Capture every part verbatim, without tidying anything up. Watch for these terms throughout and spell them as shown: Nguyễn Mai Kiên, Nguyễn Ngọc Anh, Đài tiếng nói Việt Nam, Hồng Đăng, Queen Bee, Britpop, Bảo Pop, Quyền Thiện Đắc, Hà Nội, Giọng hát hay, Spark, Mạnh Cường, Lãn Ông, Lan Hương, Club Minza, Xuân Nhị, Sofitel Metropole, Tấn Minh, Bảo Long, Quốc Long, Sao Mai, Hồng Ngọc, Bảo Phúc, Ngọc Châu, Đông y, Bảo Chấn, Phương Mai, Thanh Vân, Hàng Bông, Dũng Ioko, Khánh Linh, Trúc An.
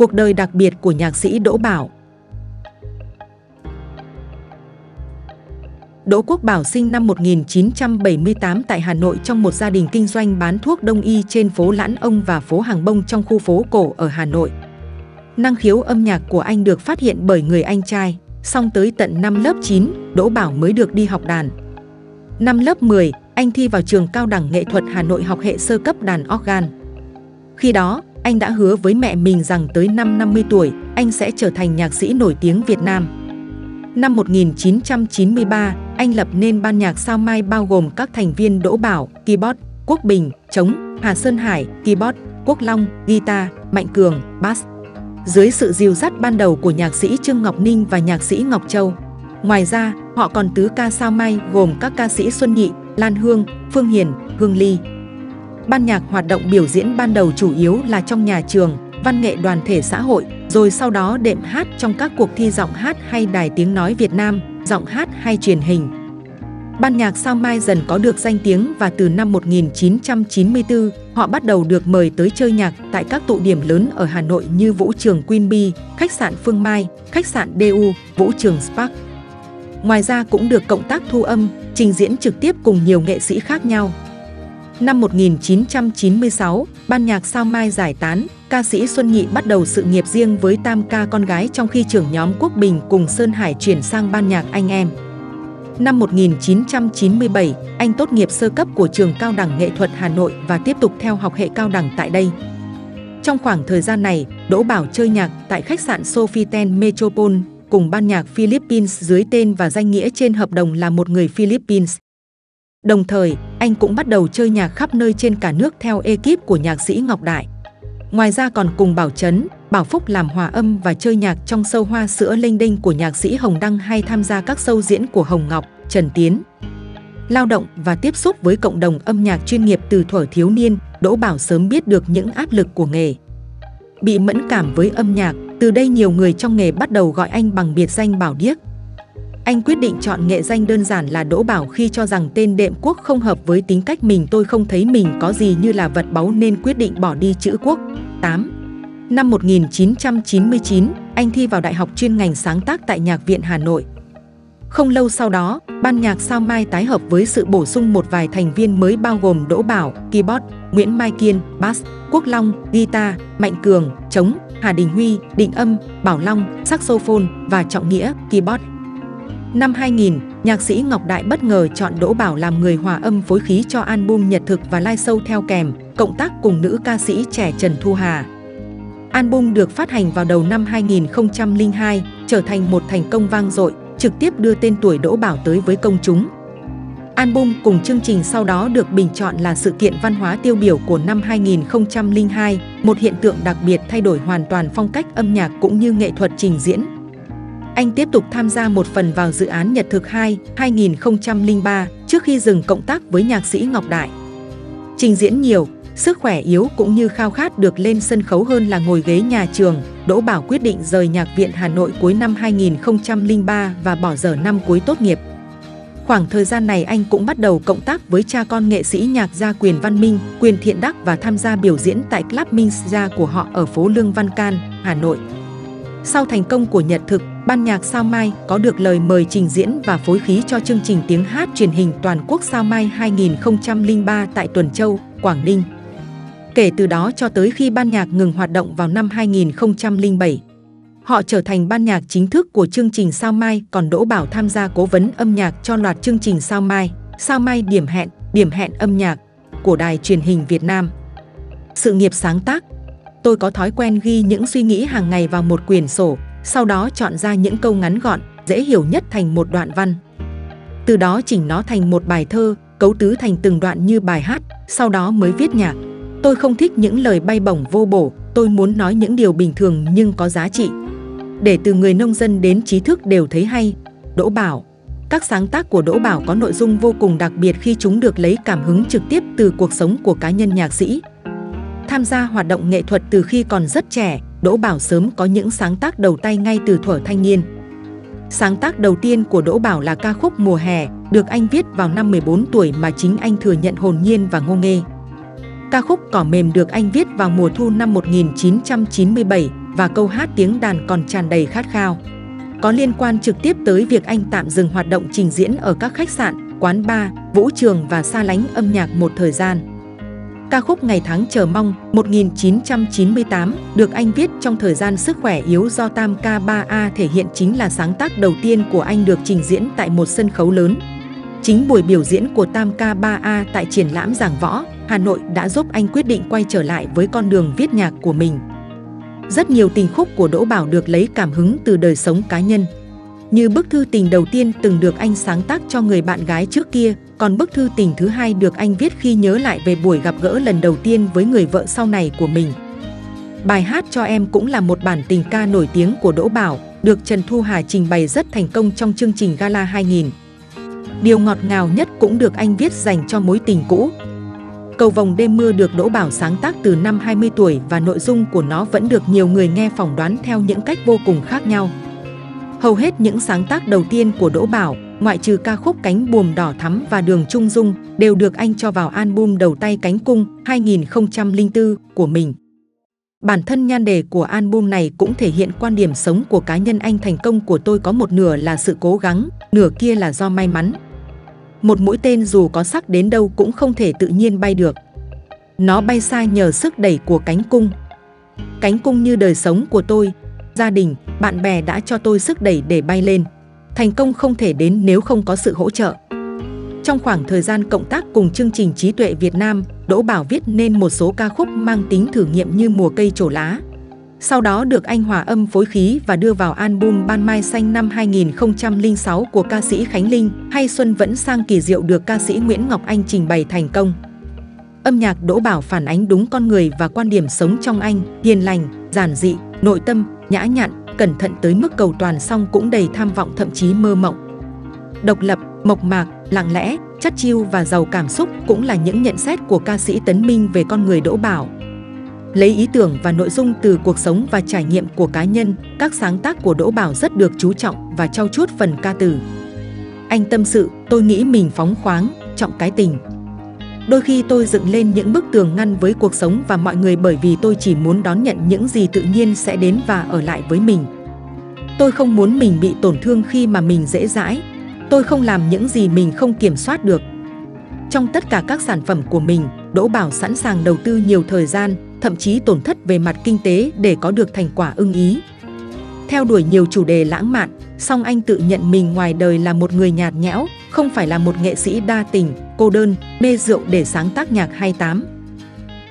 cuộc đời đặc biệt của nhạc sĩ Đỗ Bảo. Đỗ Quốc Bảo sinh năm một nghìn chín trăm bảy mươi tám tại Hà Nội trong một gia đình kinh doanh bán thuốc đông y trên phố Lãn Ông và phố Hàng Bông trong khu phố cổ ở Hà Nội. Năng khiếu âm nhạc của anh được phát hiện bởi người anh trai, song tới tận năm lớp chín, Đỗ Bảo mới được đi học đàn. Năm lớp mười, anh thi vào trường Cao đẳng nghệ thuật Hà Nội học hệ sơ cấp đàn organ. Khi đó, anh đã hứa với mẹ mình rằng tới năm năm mươi tuổi, anh sẽ trở thành nhạc sĩ nổi tiếng Việt Nam. Năm một nghìn chín trăm chín mươi ba, anh lập nên ban nhạc Sao Mai bao gồm các thành viên Đỗ Bảo, keyboard, Quốc Bình, trống, Hà Sơn Hải, keyboard, Quốc Long, guitar, Mạnh Cường, bass. Dưới sự dìu dắt ban đầu của nhạc sĩ Trương Ngọc Ninh và nhạc sĩ Ngọc Châu. Ngoài ra, họ còn tứ ca Sao Mai gồm các ca sĩ Xuân Nhị, Lan Hương, Phương Hiền, Hương Ly. Ban nhạc hoạt động biểu diễn ban đầu chủ yếu là trong nhà trường, văn nghệ đoàn thể xã hội, rồi sau đó đệm hát trong các cuộc thi giọng hát hay Đài Tiếng nói Việt Nam, giọng hát hay truyền hình. Ban nhạc Sao Mai dần có được danh tiếng và từ năm một nghìn chín trăm chín mươi tư, họ bắt đầu được mời tới chơi nhạc tại các tụ điểm lớn ở Hà Nội như vũ trường Queen Bee, khách sạn Phương Mai, khách sạn đê u, vũ trường Spark. Ngoài ra cũng được cộng tác thu âm, trình diễn trực tiếp cùng nhiều nghệ sĩ khác nhau. Năm một nghìn chín trăm chín mươi sáu, ban nhạc Sao Mai giải tán, ca sĩ Xuân Nhị bắt đầu sự nghiệp riêng với tam ca con gái trong khi trưởng nhóm Quốc Bình cùng Sơn Hải chuyển sang ban nhạc Anh Em. Năm một nghìn chín trăm chín mươi bảy, anh tốt nghiệp sơ cấp của trường Cao đẳng nghệ thuật Hà Nội và tiếp tục theo học hệ cao đẳng tại đây. Trong khoảng thời gian này, Đỗ Bảo chơi nhạc tại khách sạn Sofitel Metropole cùng ban nhạc Philippines dưới tên và danh nghĩa trên hợp đồng là một người Philippines. Đồng thời, anh cũng bắt đầu chơi nhạc khắp nơi trên cả nước theo ekip của nhạc sĩ Ngọc Đại. Ngoài ra còn cùng Bảo Chấn, Bảo Phúc làm hòa âm và chơi nhạc trong show Hoa sữa lênh đênh của nhạc sĩ Hồng Đăng hay tham gia các show diễn của Hồng Ngọc, Trần Tiến. Lao động và tiếp xúc với cộng đồng âm nhạc chuyên nghiệp từ thuở thiếu niên, Đỗ Bảo sớm biết được những áp lực của nghề. Bị mẫn cảm với âm nhạc, từ đây nhiều người trong nghề bắt đầu gọi anh bằng biệt danh Bảo Điếc. Anh quyết định chọn nghệ danh đơn giản là Đỗ Bảo khi cho rằng tên đệm Quốc không hợp với tính cách mình. Tôi không thấy mình có gì như là vật báu nên quyết định bỏ đi chữ Quốc. tám. Năm một nghìn chín trăm chín mươi chín, anh thi vào đại học chuyên ngành sáng tác tại Nhạc viện Hà Nội. Không lâu sau đó, ban nhạc Sao Mai tái hợp với sự bổ sung một vài thành viên mới bao gồm Đỗ Bảo, keyboard, Nguyễn Mai Kiên, bass, Quốc Long, guitar, Mạnh Cường, trống, Hà Đình Huy, định âm, Bảo Long, saxophone và Trọng Nghĩa, keyboard. Năm hai nghìn, nhạc sĩ Ngọc Đại bất ngờ chọn Đỗ Bảo làm người hòa âm phối khí cho album Nhật thực và live show theo kèm, cộng tác cùng nữ ca sĩ trẻ Trần Thu Hà. Album được phát hành vào đầu năm hai nghìn không trăm lẻ hai, trở thành một thành công vang dội, trực tiếp đưa tên tuổi Đỗ Bảo tới với công chúng. Album cùng chương trình sau đó được bình chọn là sự kiện văn hóa tiêu biểu của năm hai nghìn không trăm lẻ hai, một hiện tượng đặc biệt thay đổi hoàn toàn phong cách âm nhạc cũng như nghệ thuật trình diễn. Anh tiếp tục tham gia một phần vào dự án Nhật thực hai, hai nghìn không trăm lẻ ba trước khi dừng cộng tác với nhạc sĩ Ngọc Đại. Trình diễn nhiều, sức khỏe yếu cũng như khao khát được lên sân khấu hơn là ngồi ghế nhà trường, Đỗ Bảo quyết định rời Nhạc viện Hà Nội cuối năm hai nghìn không trăm lẻ ba và bỏ dở năm cuối tốt nghiệp. Khoảng thời gian này anh cũng bắt đầu cộng tác với cha con nghệ sĩ nhạc gia Quyền Văn Minh, Quyền Thiện Đắc và tham gia biểu diễn tại Club Minza của họ ở phố Lương Văn Can, Hà Nội. Sau thành công của Nhật thực, ban nhạc Sao Mai có được lời mời trình diễn và phối khí cho chương trình tiếng hát truyền hình toàn quốc Sao Mai hai nghìn không trăm lẻ ba tại Tuần Châu, Quảng Ninh. Kể từ đó cho tới khi ban nhạc ngừng hoạt động vào năm hai nghìn không trăm lẻ bảy, họ trở thành ban nhạc chính thức của chương trình Sao Mai, còn Đỗ Bảo tham gia cố vấn âm nhạc cho loạt chương trình Sao Mai, Sao Mai điểm hẹn, điểm hẹn âm nhạc của Đài Truyền hình Việt Nam. Sự nghiệp sáng tác. Tôi có thói quen ghi những suy nghĩ hàng ngày vào một quyển sổ, sau đó chọn ra những câu ngắn gọn, dễ hiểu nhất thành một đoạn văn. Từ đó chỉnh nó thành một bài thơ, cấu tứ thành từng đoạn như bài hát, sau đó mới viết nhạc. Tôi không thích những lời bay bổng vô bổ, tôi muốn nói những điều bình thường nhưng có giá trị. Để từ người nông dân đến trí thức đều thấy hay. Đỗ Bảo. Các sáng tác của Đỗ Bảo có nội dung vô cùng đặc biệt khi chúng được lấy cảm hứng trực tiếp từ cuộc sống của cá nhân nhạc sĩ. Tham gia hoạt động nghệ thuật từ khi còn rất trẻ, Đỗ Bảo sớm có những sáng tác đầu tay ngay từ thuở thanh niên. Sáng tác đầu tiên của Đỗ Bảo là ca khúc Mùa hè, được anh viết vào năm mười bốn tuổi mà chính anh thừa nhận hồn nhiên và ngô nghê. Ca khúc Cỏ mềm được anh viết vào mùa thu năm một nghìn chín trăm chín mươi bảy, và câu hát tiếng đàn còn tràn đầy khát khao. Có liên quan trực tiếp tới việc anh tạm dừng hoạt động trình diễn ở các khách sạn, quán bar, vũ trường và sa lánh âm nhạc một thời gian. Ca khúc Ngày Tháng Chờ Mong một nghìn chín trăm chín mươi tám được anh viết trong thời gian sức khỏe yếu do Tam Ca ba A thể hiện chính là sáng tác đầu tiên của anh được trình diễn tại một sân khấu lớn. Chính buổi biểu diễn của Tam Ca ba A tại triển lãm Giảng Võ, Hà Nội đã giúp anh quyết định quay trở lại với con đường viết nhạc của mình. Rất nhiều tình khúc của Đỗ Bảo được lấy cảm hứng từ đời sống cá nhân. Như bức thư tình đầu tiên từng được anh sáng tác cho người bạn gái trước kia, còn bức thư tình thứ hai được anh viết khi nhớ lại về buổi gặp gỡ lần đầu tiên với người vợ sau này của mình. Bài Hát Cho Em cũng là một bản tình ca nổi tiếng của Đỗ Bảo, được Trần Thu Hà trình bày rất thành công trong chương trình Gala hai nghìn. Điều ngọt ngào nhất cũng được anh viết dành cho mối tình cũ. Cầu Vồng Đêm Mưa được Đỗ Bảo sáng tác từ năm hai mươi tuổi và nội dung của nó vẫn được nhiều người nghe phỏng đoán theo những cách vô cùng khác nhau. Hầu hết những sáng tác đầu tiên của Đỗ Bảo, ngoại trừ ca khúc Cánh Buồm Đỏ Thắm và Đường Trung Dung, đều được anh cho vào album Đầu Tay Cánh Cung hai nghìn không trăm lẻ bốn của mình. Bản thân nhan đề của album này cũng thể hiện quan điểm sống của cá nhân anh: thành công của tôi có một nửa là sự cố gắng, nửa kia là do may mắn. Một mũi tên dù có sắc đến đâu cũng không thể tự nhiên bay được. Nó bay xa nhờ sức đẩy của cánh cung. Cánh cung như đời sống của tôi, gia đình, bạn bè đã cho tôi sức đẩy để bay lên. Thành công không thể đến nếu không có sự hỗ trợ. Trong khoảng thời gian cộng tác cùng chương trình Trí Tuệ Việt Nam, Đỗ Bảo viết nên một số ca khúc mang tính thử nghiệm như Mùa Cây Trổ Lá. Sau đó được anh hòa âm phối khí và đưa vào album Ban Mai Xanh năm hai nghìn không trăm lẻ sáu của ca sĩ Khánh Linh, hay Xuân Vẫn Sang Kỳ Diệu được ca sĩ Nguyễn Ngọc Anh trình bày thành công. Âm nhạc Đỗ Bảo phản ánh đúng con người và quan điểm sống trong anh: hiền lành, giản dị, nội tâm, nhã nhặn, cẩn thận tới mức cầu toàn, song cũng đầy tham vọng thậm chí mơ mộng. Độc lập, mộc mạc, lặng lẽ, chất chiêu và giàu cảm xúc cũng là những nhận xét của ca sĩ Tấn Minh về con người Đỗ Bảo. Lấy ý tưởng và nội dung từ cuộc sống và trải nghiệm của cá nhân, các sáng tác của Đỗ Bảo rất được chú trọng và trau chuốt phần ca từ. Anh tâm sự, tôi nghĩ mình phóng khoáng, trọng cái tình. Đôi khi tôi dựng lên những bức tường ngăn với cuộc sống và mọi người bởi vì tôi chỉ muốn đón nhận những gì tự nhiên sẽ đến và ở lại với mình. Tôi không muốn mình bị tổn thương khi mà mình dễ dãi. Tôi không làm những gì mình không kiểm soát được. Trong tất cả các sản phẩm của mình, Đỗ Bảo sẵn sàng đầu tư nhiều thời gian, thậm chí tổn thất về mặt kinh tế để có được thành quả ưng ý. Theo đuổi nhiều chủ đề lãng mạn, song anh tự nhận mình ngoài đời là một người nhạt nhẽo, không phải là một nghệ sĩ đa tình, cô đơn, mê rượu để sáng tác nhạc hai mươi tám.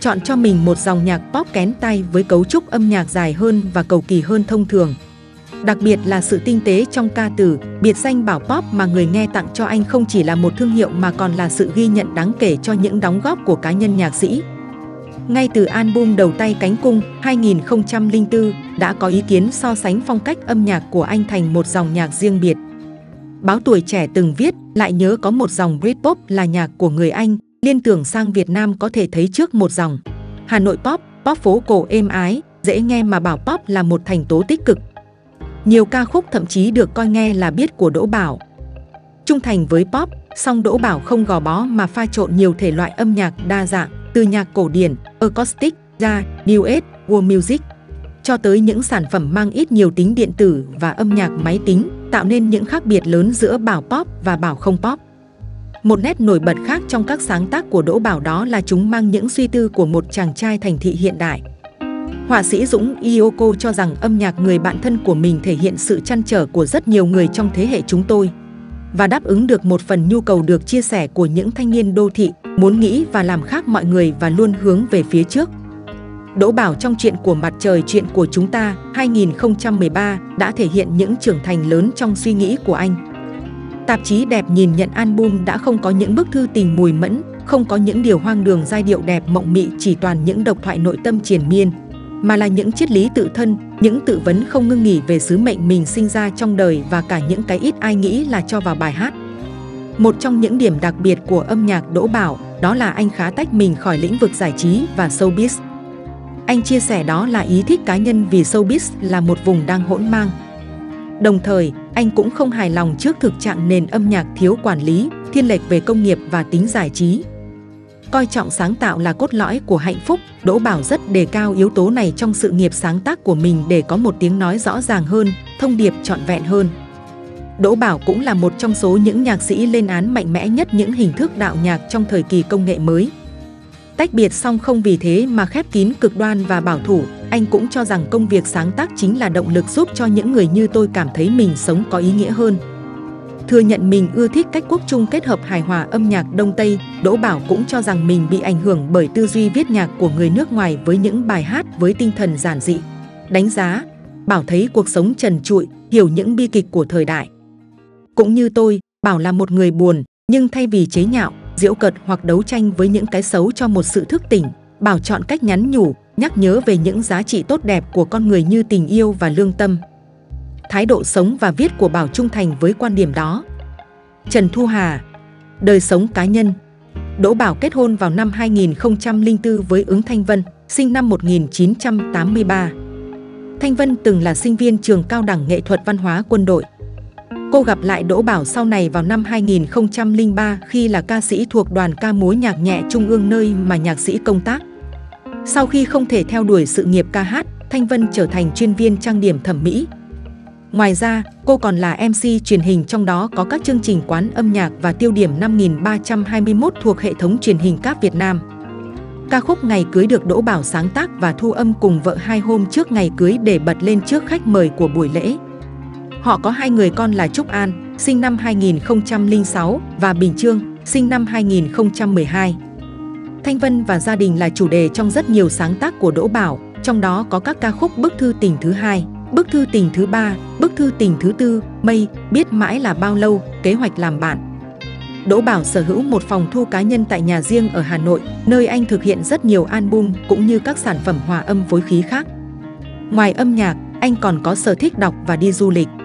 Chọn cho mình một dòng nhạc pop kén tay với cấu trúc âm nhạc dài hơn và cầu kỳ hơn thông thường. Đặc biệt là sự tinh tế trong ca từ, biệt danh Bảo Pop mà người nghe tặng cho anh không chỉ là một thương hiệu mà còn là sự ghi nhận đáng kể cho những đóng góp của cá nhân nhạc sĩ. Ngay từ album Đầu Tay Cánh Cung hai nghìn không trăm lẻ bốn đã có ý kiến so sánh phong cách âm nhạc của anh thành một dòng nhạc riêng biệt. Báo Tuổi Trẻ từng viết, lại nhớ có một dòng Britpop là nhạc của người Anh, liên tưởng sang Việt Nam có thể thấy trước một dòng Hà Nội Pop, pop phố cổ êm ái, dễ nghe mà Bảo Pop là một thành tố tích cực. Nhiều ca khúc thậm chí được coi nghe là biết của Đỗ Bảo. Trung thành với pop, song Đỗ Bảo không gò bó mà pha trộn nhiều thể loại âm nhạc đa dạng, từ nhạc cổ điển, acoustic, jazz, new age, world music, cho tới những sản phẩm mang ít nhiều tính điện tử và âm nhạc máy tính, tạo nên những khác biệt lớn giữa Bảo Pop và Bảo không pop. Một nét nổi bật khác trong các sáng tác của Đỗ Bảo đó là chúng mang những suy tư của một chàng trai thành thị hiện đại. Họa sĩ Dũng Ioko cho rằng âm nhạc Người Bạn Thân của mình thể hiện sự trăn trở của rất nhiều người trong thế hệ chúng tôi và đáp ứng được một phần nhu cầu được chia sẻ của những thanh niên đô thị muốn nghĩ và làm khác mọi người và luôn hướng về phía trước. Đỗ Bảo trong Chuyện của Mặt Trời, Chuyện của Chúng Ta hai nghìn không trăm mười ba đã thể hiện những trưởng thành lớn trong suy nghĩ của anh. Tạp chí Đẹp nhìn nhận album đã không có những bức thư tình mùi mẫn, không có những điều hoang đường giai điệu đẹp mộng mị chỉ toàn những độc thoại nội tâm triền miên, mà là những triết lý tự thân, những tự vấn không ngưng nghỉ về sứ mệnh mình sinh ra trong đời và cả những cái ít ai nghĩ là cho vào bài hát. Một trong những điểm đặc biệt của âm nhạc Đỗ Bảo đó là anh khá tách mình khỏi lĩnh vực giải trí và showbiz. Anh chia sẻ đó là ý thích cá nhân vì showbiz là một vùng đang hỗn mang. Đồng thời, anh cũng không hài lòng trước thực trạng nền âm nhạc thiếu quản lý, thiên lệch về công nghiệp và tính giải trí. Coi trọng sáng tạo là cốt lõi của hạnh phúc, Đỗ Bảo rất đề cao yếu tố này trong sự nghiệp sáng tác của mình để có một tiếng nói rõ ràng hơn, thông điệp trọn vẹn hơn. Đỗ Bảo cũng là một trong số những nhạc sĩ lên án mạnh mẽ nhất những hình thức đạo nhạc trong thời kỳ công nghệ mới. Tách biệt song không vì thế mà khép kín cực đoan và bảo thủ, anh cũng cho rằng công việc sáng tác chính là động lực giúp cho những người như tôi cảm thấy mình sống có ý nghĩa hơn. Thừa nhận mình ưa thích cách quốc trung kết hợp hài hòa âm nhạc Đông Tây, Đỗ Bảo cũng cho rằng mình bị ảnh hưởng bởi tư duy viết nhạc của người nước ngoài với những bài hát với tinh thần giản dị. Đánh giá, Bảo thấy cuộc sống trần trụi, hiểu những bi kịch của thời đại. Cũng như tôi, Bảo là một người buồn, nhưng thay vì chế nhạo, giễu cợt hoặc đấu tranh với những cái xấu cho một sự thức tỉnh, Bảo chọn cách nhắn nhủ, nhắc nhớ về những giá trị tốt đẹp của con người như tình yêu và lương tâm. Thái độ sống và viết của Bảo trung thành với quan điểm đó. Trần Thu Hà. Đời sống cá nhân. Đỗ Bảo kết hôn vào năm hai nghìn không trăm linh tư với Ứng Thanh Vân, sinh năm một nghìn chín trăm tám mươi ba. Thanh Vân từng là sinh viên trường Cao đẳng nghệ thuật Văn hóa Quân đội. Cô gặp lại Đỗ Bảo sau này vào năm hai nghìn không trăm linh ba khi là ca sĩ thuộc đoàn ca múa nhạc nhẹ Trung ương nơi mà nhạc sĩ công tác. Sau khi không thể theo đuổi sự nghiệp ca hát, Thanh Vân trở thành chuyên viên trang điểm thẩm mỹ. Ngoài ra, cô còn là em xê truyền hình trong đó có các chương trình Quán âm nhạc và Tiêu điểm năm nghìn ba trăm hai mươi mốt thuộc hệ thống truyền hình cáp Việt Nam. Ca khúc Ngày cưới được Đỗ Bảo sáng tác và thu âm cùng vợ hai hôm trước ngày cưới để bật lên trước khách mời của buổi lễ. Họ có hai người con là Trúc An, sinh năm hai nghìn không trăm linh sáu, và Bình Trương, sinh năm hai nghìn không trăm mười hai. Thanh Vân và gia đình là chủ đề trong rất nhiều sáng tác của Đỗ Bảo, trong đó có các ca khúc Bức thư tình thứ hai, Bức thư tình thứ ba, Bức thư tình thứ tư, Mây, Biết mãi là bao lâu, Kế hoạch làm bạn. Đỗ Bảo sở hữu một phòng thu cá nhân tại nhà riêng ở Hà Nội, nơi anh thực hiện rất nhiều album cũng như các sản phẩm hòa âm phối khí khác. Ngoài âm nhạc, anh còn có sở thích đọc và đi du lịch.